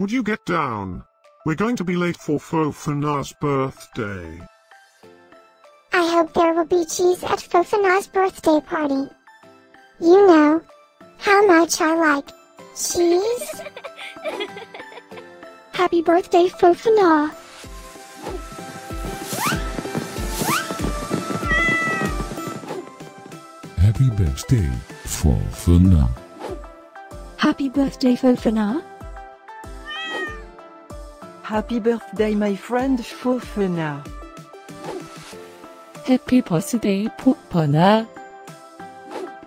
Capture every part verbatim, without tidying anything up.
Would you get down? We're going to be late for Fofana's birthday. I hope there will be cheese at Fofana's birthday party. You know how much I like cheese. Happy birthday, Fofana. Happy birthday, Fofana. Happy birthday, Fofana. Happy birthday, my friend Fofana. Happy birthday, Fofana.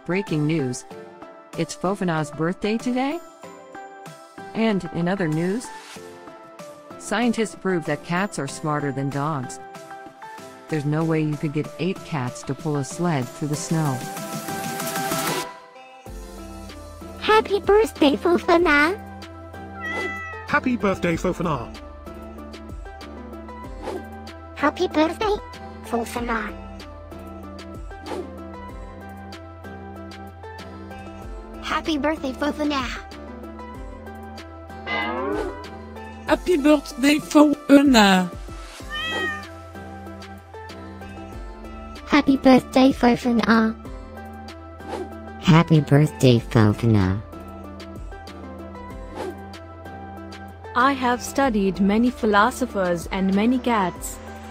Breaking news. It's Fofana's birthday today. And in other news, scientists prove that cats are smarter than dogs. There's no way you could get eight cats to pull a sled through the snow. Happy birthday, Fofana. Happy birthday, Fofana. Happy birthday, Fofana. Happy birthday, Fofana. Happy birthday, Fofana. Happy birthday, Fofana. Happy birthday, Fofana. I have studied many philosophers and many cats.